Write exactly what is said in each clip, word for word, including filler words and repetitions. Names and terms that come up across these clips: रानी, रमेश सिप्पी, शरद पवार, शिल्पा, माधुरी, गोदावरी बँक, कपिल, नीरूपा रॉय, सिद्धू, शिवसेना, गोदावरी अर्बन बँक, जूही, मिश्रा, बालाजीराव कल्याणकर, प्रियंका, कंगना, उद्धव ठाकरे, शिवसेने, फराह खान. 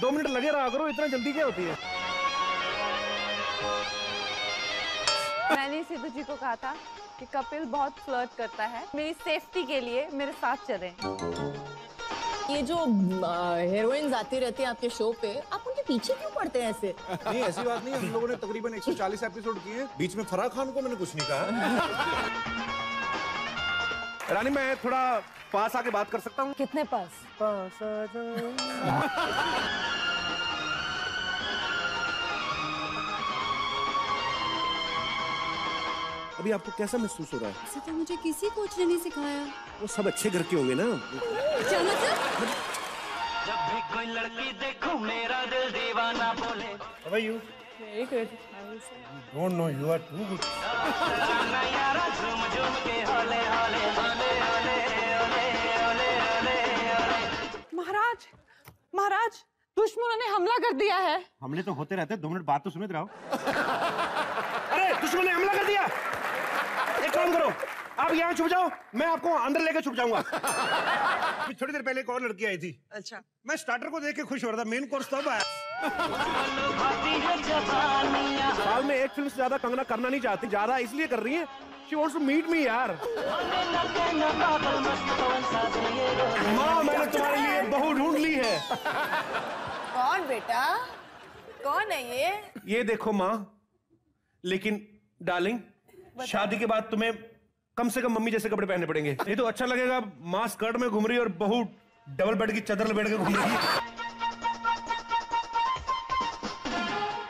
दो मिनट लगे रहा करो, इतना जल्दी क्या होती है? मैंने सिद्धू जी को कहा था कि कपिल बहुत फ्लर्ट करता है, मेरी सेफ्टी के लिए मेरे साथ चलें। ये जो हीरोइंस आती रहती है आपके शो पे, आप उनके पीछे क्यों पड़ते हैं ऐसे? नहीं, ऐसी बात नहीं, हम लोगों ने तकरीबन एक सौ चालीस एपिसोड किए। बीच में फराह खान को मैंने कुछ नहीं कहा। रानी, मैं थोड़ा पास आके बात कर सकता हूँ? कितने पास? पास आ जाओ। अभी आपको कैसा महसूस हो रहा है? ऐसे तो मुझे किसी कोच ने नहीं सिखाया। वो सब अच्छे घर के होंगे ना। चलो सर। जब भी कोई लड़की देखो मेरा दिल दीवाना बोले। How are you? Very good. I will say. Don't know you are too good. महाराज, महाराज, दुश्मनों ने हमला कर दिया है। हमले तो होते रहते, दो मिनट बात तो सुने रहो। अरे दुश्मन ने हमला कर दिया। एक काम करो, आप यहाँ छुप जाओ, मैं आपको अंदर लेकर छुप जाऊंगा। थोड़ी देर पहले एक और लड़की आई थी। अच्छा। मैं स्टार्टर को देख के खुश हो रहा था, मेन कोर्स तब आया। साल में एक फिल्म से ज्यादा कंगना करना नहीं चाहती, ज्यादा इसलिए कर रही है She wants to meet me, यार। माँ, मैंने तुम्हारे लिए बहू ढूंढ ली है। कौन बेटा? कौन है ये? ये देखो माँ, लेकिन डार्लिंग, शादी के बाद तुम्हें कम से कम मम्मी जैसे कपड़े पहनने पड़ेंगे, नहीं तो अच्छा लगेगा। माँ स्कर्ट में घूम रही है और बहू डबल बेड की चादर लपेट के घूम रही है।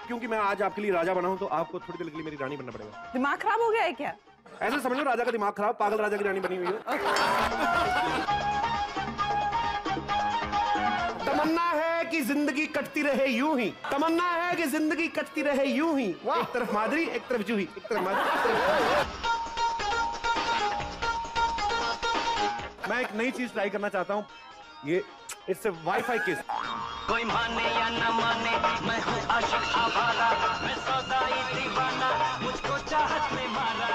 क्योंकि मैं आज आपके लिए राजा बना हूँ, तो आपको थोड़ी देर के लिए मेरी रानी बनना पड़ेगा। दिमाग खराब हो गया है क्या? ऐसा समझ लो राजा का दिमाग खराब, पागल राजा की रानी बनी हुई है। तमन्ना है कि जिंदगी कटती रहे यूं ही, तमन्ना है कि जिंदगी कटती रहे यूं ही। एक तरफ माधुरी, एक तरफ जूही, एक तरफ माधुरी। मैं एक नई चीज ट्राई करना चाहता हूँ, ये इट्स अ वाईफाई किस। कोई माने या न माने, मैं हूँ आशिक आवारा, मैं सौदाई दीवाना, मुझको चाहत में मारा।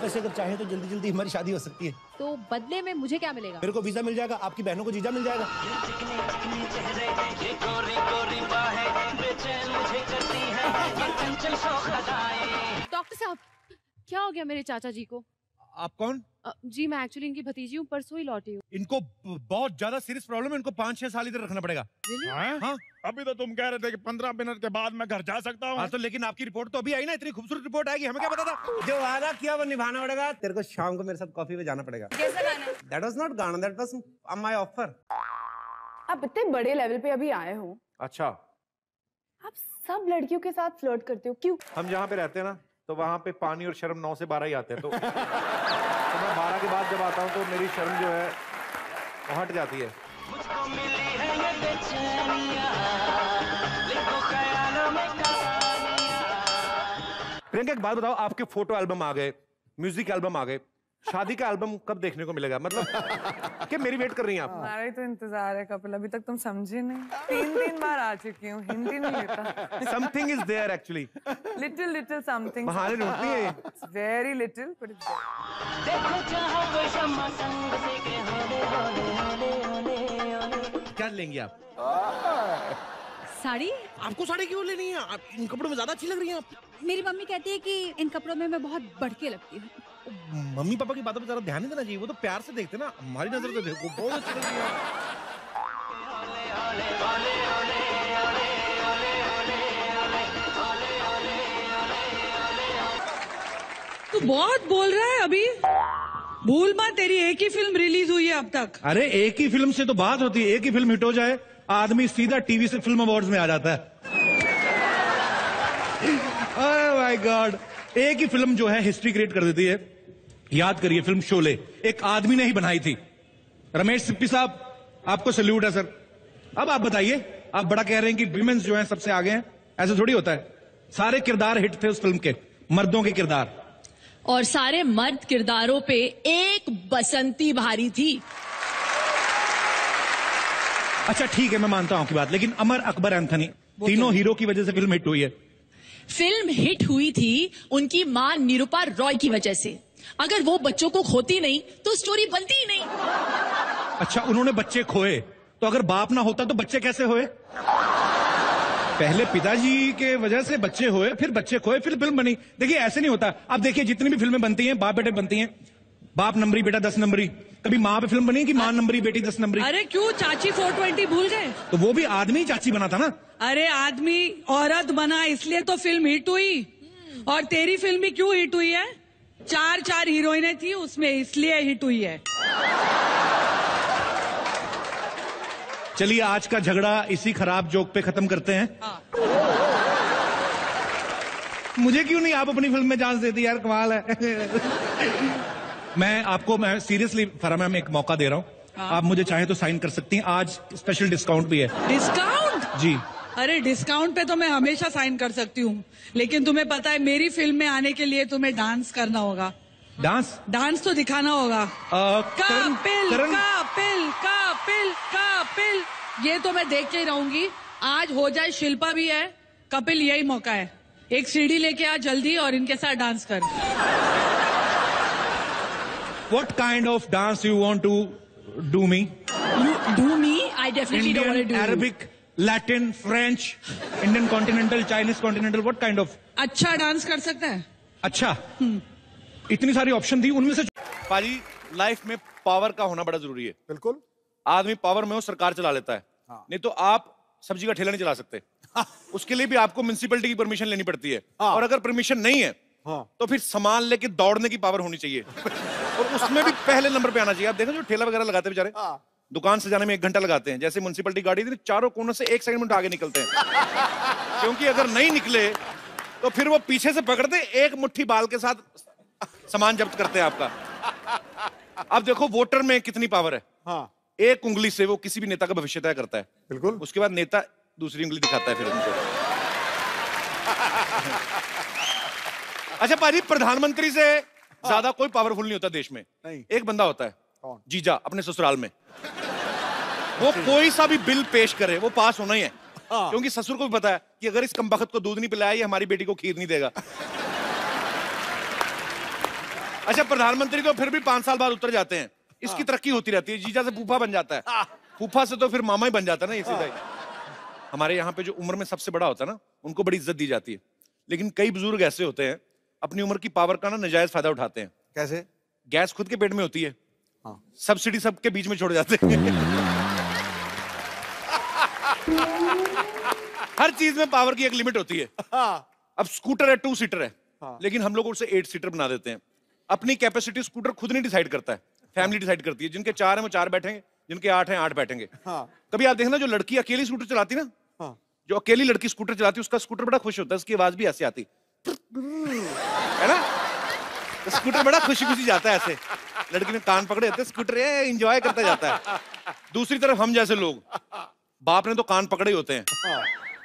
वैसे अगर चाहे तो जल्दी जल्दी हमारी शादी हो सकती है। तो बदले में मुझे क्या मिलेगा? मेरे को वीजा मिल जाएगा, आपकी बहनों को जीजा मिल जाएगा। चिकनी चिकनी चेहरे, ये गोरी गोरी बाहें, बेचैन मुझे करती हैं, ये चंचल शौक अदाएं। डॉक्टर साहब, क्या हो गया मेरे चाचा जी को? आप कौन? जी मैं एक्चुअली इनकी भतीजी हूँ, परसों ही लौटी हूँ। इनको बहुत ज्यादा सीरियस प्रॉब्लम है, इनको पाँच छह साल इधर रखना पड़ेगा। हाँ? अभी तो तुम कह रहे थे कि पंद्रह मिनट के बाद मैं घर जा सकता हूँ। हाँ तो लेकिन आपकी रिपोर्ट तो अभी आई ना, इतनी खूबसूरत रिपोर्ट आएगी, हमें क्या पता था? जो वादा किया वो निभाना पड़ेगा। तेरे को शाम को मेरे साथ कॉफी पे जाना पड़ेगा। दैट वाज नॉट गाना, दैट वाज माय ऑफर। आप इतने बड़े लेवल पे अभी आए हो। अच्छा, आप सब लड़कियों के साथ फ्लर्ट करते हो क्यों? हम जहाँ पे रहते हैं ना, तो वहाँ पे पानी और शर्म नौ से बारह ही आते हैं, तो मैं बारह के बाद जब आता हूँ तो मेरी शर्म जो है वो हट जाती है। प्रियंका एक बात बताओ, आपके फोटो एल्बम आ गए, म्यूजिक एल्बम आ गए, शादी का एल्बम कब देखने को मिलेगा? मतलब कि मेरी वेट कर रही हैं आप? हमारा तो इंतजार है कपिल, अभी तक तुम समझे नहीं। तीन तीन बार आ चुकी हूँ, हिंदी नहीं लेता। Something is there actually. Little little something. बहाने ढूंढती है। Very little but it's there. देखो जहाँ कोई शम्मा संग से के होले होले होले होले। क्या लेंगी आप? साड़ी? आपको साड़ी क्यों लेनी है? आप इन कपड़ों में ज्यादा अच्छी लग रही हैं आप। मेरी मम्मी कहती है कि इन कपड़ों में मैं बहुत बढ़के लगती हूँ। मम्मी पापा की बातों पे जरा ध्यान नहीं देना चाहिए, वो तो प्यार से देखते ना, हमारी नजर तो देखो बहुत अच्छी लग रही है। तू बहुत बोल रहा है अभी, भूल मत, तेरी एक ही फिल्म रिलीज हुई है अब तक। अरे एक ही फिल्म से तो बात होती है, एक ही फिल्म हिट हो जाए आदमी सीधा टीवी से फिल्म अवार्ड्स में आ जाता है। ओह माय गॉड, एक ही फिल्म जो है हिस्ट्री क्रिएट कर देती है। याद करिए फिल्म शोले, एक आदमी ने ही बनाई थी। रमेश सिप्पी साहब, आपको सैल्यूट है सर। अब आप बताइए, आप बड़ा कह रहे हैं कि विमेन्स जो हैं सबसे आगे हैं, ऐसे थोड़ी होता है। सारे किरदार हिट थे उस फिल्म के, मर्दों के किरदार, और सारे मर्द किरदारों पे एक बसंती भारी थी। अच्छा ठीक है, मैं मानता हूं आपकी बात, लेकिन अमर अकबर एंथनी तीनों हीरो की वजह से फिल्म हिट हुई है। फिल्म हिट हुई थी उनकी मां नीरूपा रॉय की वजह से, अगर वो बच्चों को खोती नहीं तो स्टोरी बनती ही नहीं। अच्छा, उन्होंने बच्चे खोए, तो अगर बाप ना होता तो बच्चे कैसे हुए? पहले पिताजी के वजह से बच्चे हुए, फिर बच्चे खोए, फिर फिल्म बनी। देखिए ऐसे नहीं होता। आप देखिए जितनी भी फिल्में बनती हैं, बाप बेटे बनती हैं, बाप नंबरी बेटा दस नंबरी। कभी माँ पे फिल्म बनी कि माँ नंबरी बेटी दस नंबरी? अरे क्यों, चाची फोर ट्वेंटी भूल गए? तो वो भी आदमी चाची बना था ना। अरे आदमी औरत बना, इसलिए तो फिल्म हिट हुई। और तेरी फिल्म भी क्यों हिट हुई है? चार चार हीरोइने थी उसमें, इसलिए हिट हुई है। चलिए आज का झगड़ा इसी खराब जोक पे खत्म करते हैं। हाँ। मुझे क्यों नहीं आप अपनी फिल्म में चांस देती यार, कमाल है। मैं आपको मैं सीरियसली फराह मैम एक मौका दे रहा हूँ। हाँ। आप मुझे चाहे तो साइन कर सकती हैं, आज स्पेशल डिस्काउंट भी है। डिस्काउंट? जी। अरे डिस्काउंट पे तो मैं हमेशा साइन कर सकती हूँ, लेकिन तुम्हें पता है मेरी फिल्म में आने के लिए तुम्हें डांस करना होगा। डांस? डांस तो दिखाना होगा। कपिल कपिल कपिल कपिल, ये तो मैं देख के ही रहूंगी। आज हो जाए, शिल्पा भी है, कपिल, यही मौका है। एक सीढ़ी लेके आ जल्दी और इनके साथ डांस कर। What kind of dance you want to do me? You do me? I definitely don't want to do you. Indian, Arabic, Latin, French, Indian continental, Chinese continental, what kind of? अच्छा dance कर सकता है। अच्छा, इतनी सारी option थी, उनमें से पाजी लाइफ में पावर का होना बड़ा जरूरी है। बिल्कुल, आदमी पावर में हो सरकार चला लेता है। हाँ। नहीं तो आप सब्जी का ठेला नहीं चला सकते। हाँ। उसके लिए भी आपको म्युनिसिपैलिटी की परमिशन लेनी पड़ती है। हाँ। और अगर परमिशन नहीं है, हाँ, तो फिर सामान लेके दौड़ने की पावर होनी चाहिए। और उसमें भी पहले नंबर पे आना चाहिए। आप देखो जो ठेला वगैरह लगाते बेचारे, दुकान से जाने में एक घंटा लगाते हैं, जैसे म्युनिसिपैलिटी गाड़ी थी चारों कोनों से एक सेकंड में आगे निकलते हैं, क्योंकि अगर नहीं निकले तो फिर वो पीछे से पकड़ते, एक मुट्ठी बाल के साथ सामान जब्त करते हैं आपका। अब देखो वोटर में कितनी पावर है। हाँ। एक उंगली से वो किसी भी नेता का भविष्य तय करता है। बिल्कुल। उसके बाद नेता दूसरी उंगली दिखाता है फिर उनको। अच्छा पाजी, प्रधानमंत्री से ज्यादा कोई पावरफुल नहीं होता देश में। नहीं। एक बंदा होता है, कौन? जीजा, अपने ससुराल में। वो कोई सा भी बिल पेश करे वो पास होना ही है, क्योंकि ससुर को भी पता है कि अगर इस कमबख्त को दूध नहीं पिलाया ये हमारी बेटी को खीर नहीं देगा। अच्छा, प्रधानमंत्री तो फिर भी पांच साल बाद उतर जाते हैं, इसकी तरक्की होती रहती है। जीजा से फूफा बन जाता है, फूफा से तो फिर मामा ही बन जाता है ना। इसी तरह हमारे यहाँ पे जो उम्र में सबसे बड़ा होता है ना, उनको बड़ी इज्जत दी जाती है। लेकिन कई बुजुर्ग ऐसे होते हैं अपनी उम्र की पावर का ना नाजायज फायदा उठाते हैं। कैसे? गैस खुद के पेट में होती है, सब्सिडी सबके बीच में छोड़ जाते हैं। हर चीज में पावर की एक लिमिट होती है। अब स्कूटर है, टू सीटर है, लेकिन हम लोग उसे एट सीटर बना देते हैं। अपनी कैपेसिटी स्कूटर खुद नहीं डिसाइड करता है, फैमिली डिसाइड करती है। जिनके चार हैं वो चार बैठेंगे, जिनके आठ हैं आठ बैठेंगे। हाँ। कभी आप देखना जो लड़की अकेली स्कूटर चलाती ना, हाँ, जो अकेली लड़की स्कूटर चलाती है उसका स्कूटर बड़ा खुश होता है, उसकी आवाज भी ऐसे आती है ना, स्कूटर बड़ा खुशी खुशी जाता है ऐसे, लड़की ने कान पकड़े होते, स्कूटर एंजॉय करता जाता है। दूसरी तरफ हम जैसे लोग, बाप ने तो कान पकड़े होते हैं,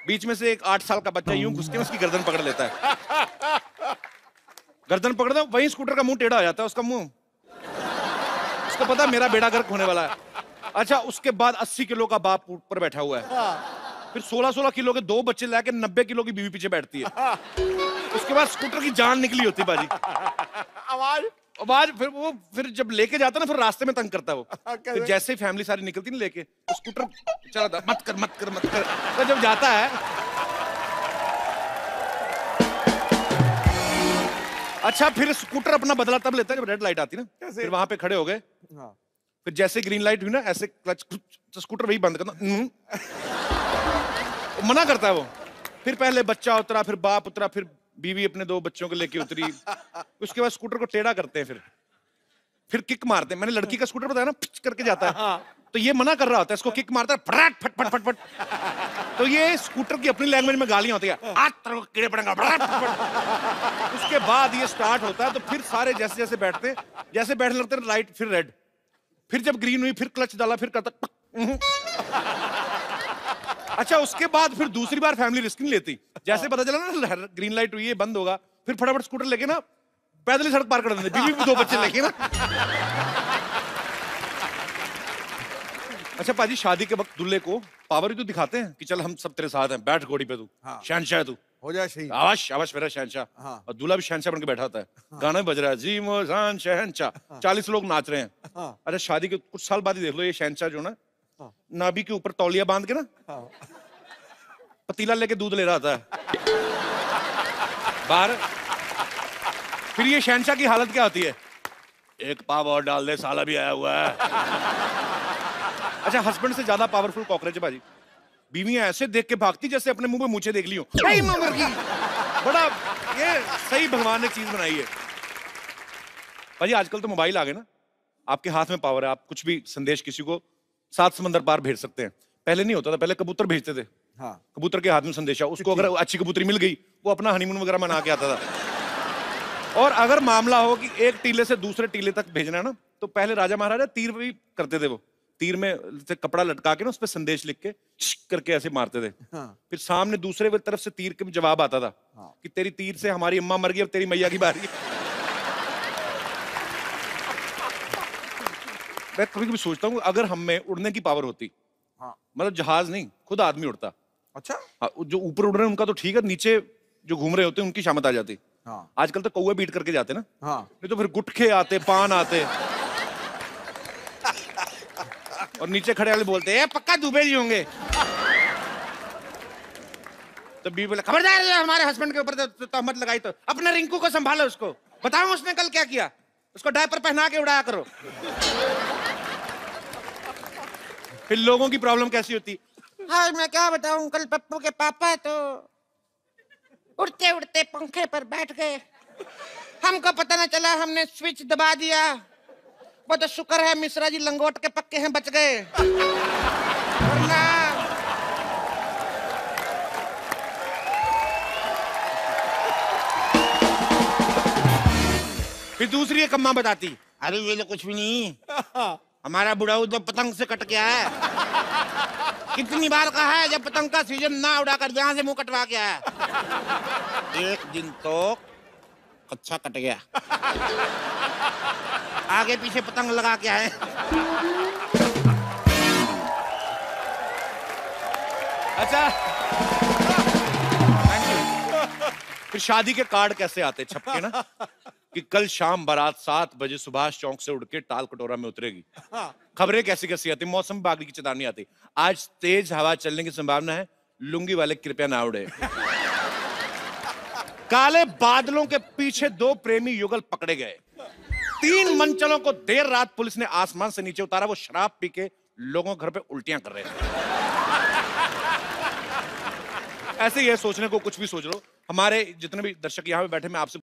बीच में से एक आठ साल का बच्चा यूं घुस के उसकी गर्दन पकड़ लेता है, गर्दन पकड़ता है, वही स्कूटर का मुंह टेढ़ा हो जाता है, उसका मुंह, उसको पता मेरा बेड़ा गर्क होने वाला है। अच्छा, उसके बाद अस्सी किलो का बाप ऊपर बैठा हुआ है, फिर सोलह सोलह किलो के दो बच्चे लाके नब्बे किलो की बीवी पीछे बैठती है, उसके बाद स्कूटर की जान निकली होती बाजी। आवाज आवाज फिर वो फिर जब लेके जाता ना, फिर रास्ते में तंग करता वो, फिर जैसे ही फैमिली सारी निकलती ना लेके, स्कूटर चला मत कर मत कर मत कर, तो जब जाता है। अच्छा, फिर स्कूटर अपना बदला तब लेता है जब रेड लाइट आती ना, फिर वहां पे खड़े हो गए। हाँ। फिर जैसे ग्रीन लाइट हुई ना, ऐसे क्लच, तो स्कूटर वही बंद करना मना करता है वो। फिर पहले बच्चा उतरा, फिर बाप उतरा, फिर बीवी अपने दो बच्चों को लेके उतरी। उसके बाद स्कूटर को टेढ़ा करते हैं, फिर फिर किक मारते हैं। मैंने लड़की का स्कूटर बताया ना, पिच करके जाता है। हाँ। तो ये मना कर रहा होता है, इसको किक मारता है, फटाक फट फट फट फट। तो ये स्कूटर की अपनी लैंग्वेज में गालियां होती है, आज तेरे को कीड़े पड़ेंगे। उसके बाद ये स्टार्ट होता है, तो फिर सारे जैसे जैसे बैठते हैं, जैसे बैठने लगते हैं लाइट, फिर रेड, फिर जब ग्रीन हुई, फिर क्लच डाला, फिर करता। अच्छा, उसके बाद फिर दूसरी बार फैमिली रिस्क नहीं लेती, जैसे पता चला ना ग्रीन लाइट हुई है, बंद होगा, फिर फटाफट स्कूटर लेके ना पैदल ही सड़क पार कर देते, बीवी भी दो बच्चे लेके ना। अच्छा पाजी, शादी के वक्त दूल्हे को पावर ही तो दिखाते हैं कि चल हम सब तेरे साथ हैं, बैठ घोड़ी पे तू। हाँ। शहनशाह तू। हो जाए शहीद। आवाज आवाज मेरा शहनशाह। हाँ। और दूल्हा भी शहनशाह बनकर बैठा होता है। हाँ। गाना बज रहा है जी मोजान शहनशाह, चालीस लोग नाच रहे हैं। हाँ। अरे शादी के कुछ साल बाद ही देख लो ये शहनशाह जो ना, हाँ। नाभी के ऊपर तौलिया बांध के ना, हाँ। पतीला लेके दूध ले रहा था बाहर। फिर ये शहनशाह की हालत क्या होती है, एक पाव और डाल दे साला भी आया हुआ है। अच्छा हस्बैंड से ज्यादा पावरफुल कॉकरोच है भाजी। बीवियां ऐसे देख के भागती जैसे अपने मुंह में मूछें देख ली हो। बड़ा ये सही भगवान ने चीज बनाई है भाजी। आजकल तो मोबाइल आ गए ना, आपके हाथ में पावर है, आप कुछ भी संदेश किसी को सात समंदर पार भेज सकते हैं। पहले नहीं होता था, पहले कबूतर भेजते थे। हाँ। कबूतर के हाथ में संदेशा, उसको अगर अच्छी कबूतरी मिल गई वो अपना हनीमून वगैरह मना के आता था। और अगर मामला हो कि एक टीले से दूसरे टीले तक भेजना है ना, तो पहले राजा महाराजा तीर भी करते थे। वो तीर में से कपड़ा लटका के ना उस पर संदेश लिख के करके ऐसे मारते थे। हाँ। फिर सामने दूसरे तरफ से तीर के जवाब आता था। हाँ। कि तेरी तीर से हमारी अम्मा मर गई, अब तेरी मैया की बारी। मैं कभी कभी सोचता हूँ अगर हम में उड़ने की पावर होती। हाँ। मतलब जहाज नहीं, खुद आदमी उड़ता। अच्छा। हाँ, जो ऊपर उड़ रहे हैं उनका तो ठीक है, नीचे जो घूम रहे होते हैं उनकी शामत आ जाती। हाँ। आजकल तो कौवे बीट करके जाते ना। हाँ। नहीं तो फिर गुटखे आते, पान आते, और नीचे खड़े वाले बोलते हैं पक्का दुबे जी होंगे। तो बीवी बोला खबरदार हमारे हस्बैंड के ऊपर तो तहमत लगाई, तो अपने रिंकू को संभालो, उसको बताओ उसने कल क्या किया, उसको डायपर पहना के उड़ाया करो। फिर लोगों की प्रॉब्लम कैसी होती, हाँ मैं क्या बताऊं, कल पप्पू के पापा तो उड़ते उड़ते पंखे पर बैठ गए, हमको पता ना चला, हमने स्विच दबा दिया, वो तो शुक्र है मिश्रा जी लंगोट के पक्के हैं बच गए, वरना फिर दूसरी एक अम्मा बताती अरे ये तो कुछ भी नहीं, हमारा बुढ़ाऊ तो पतंग से कट गया है, कितनी बार कहा है जब पतंग का सीजन ना उड़ाकर यहाँ से मुंह कटवा गया है, एक दिन तो अच्छा कट गया, आगे पीछे पतंग लगा के आए। अच्छा थैंक यू। फिर शादी के कार्ड कैसे आते छपके ना कि कल शाम बारात सात बजे सुभाष चौक से उड़के टाल कटोरा में उतरेगी। खबरें कैसी कैसी आती, मौसम विभाग की चेतावनी आती, आज तेज हवा चलने की संभावना है, लुंगी वाले कृपया ना उड़े। काले बादलों के पीछे दो प्रेमी युगल पकड़े गए, तीन मंचलों को देर रात पुलिस ने आसमान से नीचे उतारा, वो शराब पी के लोगों के घर पे उल्टियां कर रहे थे। ऐसे ही है, सोचने को कुछ भी सोच लो। हमारे जितने भी दर्शक यहाँ पे बैठे, मैं आपसे